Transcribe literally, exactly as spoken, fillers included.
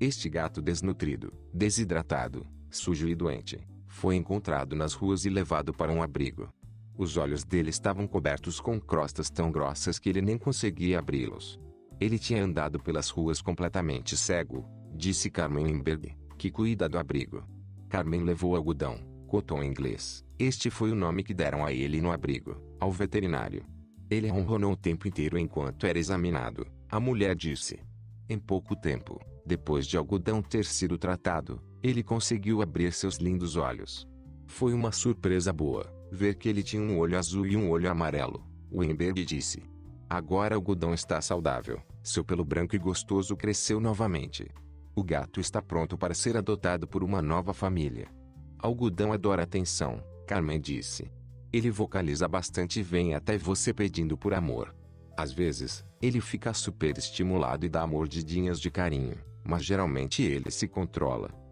Este gato desnutrido, desidratado, sujo e doente, foi encontrado nas ruas e levado para um abrigo. Os olhos dele estavam cobertos com crostas tão grossas que ele nem conseguia abri-los. Ele tinha andado pelas ruas completamente cego, disse Carmen Weinberg, que cuida do abrigo. Carmen levou Algodão, Cotton em inglês, este foi o nome que deram a ele no abrigo, ao veterinário. Ele ronronou o tempo inteiro enquanto era examinado, a mulher disse. Em pouco tempo, depois de Algodão ter sido tratado, ele conseguiu abrir seus lindos olhos. Foi uma surpresa boa, ver que ele tinha um olho azul e um olho amarelo, Weinberg disse. Agora Algodão está saudável, seu pelo branco e gostoso cresceu novamente. O gato está pronto para ser adotado por uma nova família. Algodão adora atenção, Carmen disse. Ele vocaliza bastante e vem até você pedindo por amor. Às vezes, ele fica super estimulado e dá mordidinhas de carinho, mas geralmente ele se controla.